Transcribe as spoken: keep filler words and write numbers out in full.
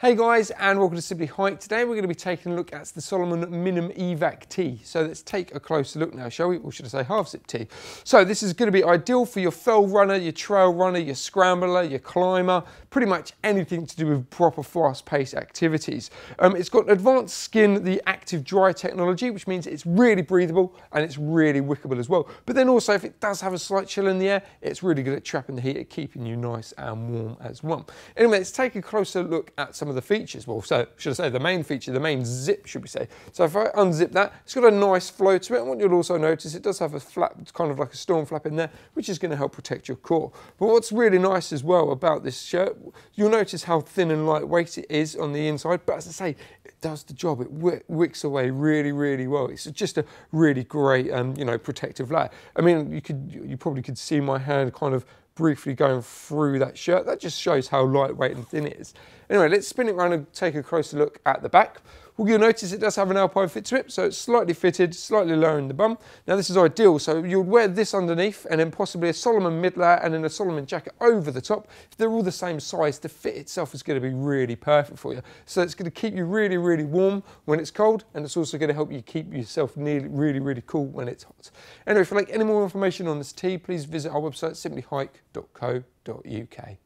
Hey guys, and welcome to Simply Hike. Today we're going to be taking a look at the Salomon Minim Evac Tee. So let's take a closer look now, shall we? Or should I say half zip tee? So this is going to be ideal for your fell runner, your trail runner, your scrambler, your climber, pretty much anything to do with proper fast-paced activities. Um, it's got advanced skin, the Active Dry technology, which means it's really breathable and it's really wickable as well. But then also, if it does have a slight chill in the air, it's really good at trapping the heat, at keeping you nice and warm as well. Anyway, let's take a closer look at some of the features. Well, so should I say the main feature, the main zip, should we say. So if I unzip that, it's got a nice flow to it, and what you'll also notice, it does have a flap, kind of like a storm flap in there, which is going to help protect your core. But what's really nice as well about this shirt, you'll notice how thin and lightweight it is on the inside, but as I say, it does the job. It wicks away really, really well. It's just a really great, um, you know, protective layer. I mean, you could, you probably could see my hand kind of briefly going through that shirt. That just shows how lightweight and thin it is. Anyway, let's spin it around and take a closer look at the back. Well, you'll notice it does have an Alpine fit to it, so it's slightly fitted, slightly lower in the bum. Now this is ideal, so you'll wear this underneath and then possibly a Salomon Midler and then a Salomon jacket over the top. If they're all the same size, the fit itself is going to be really perfect for you. So it's going to keep you really, really warm when it's cold, and it's also going to help you keep yourself nearly, really, really cool when it's hot. Anyway, if you'd like any more information on this tee, please visit our website, simply hike dot co dot U K.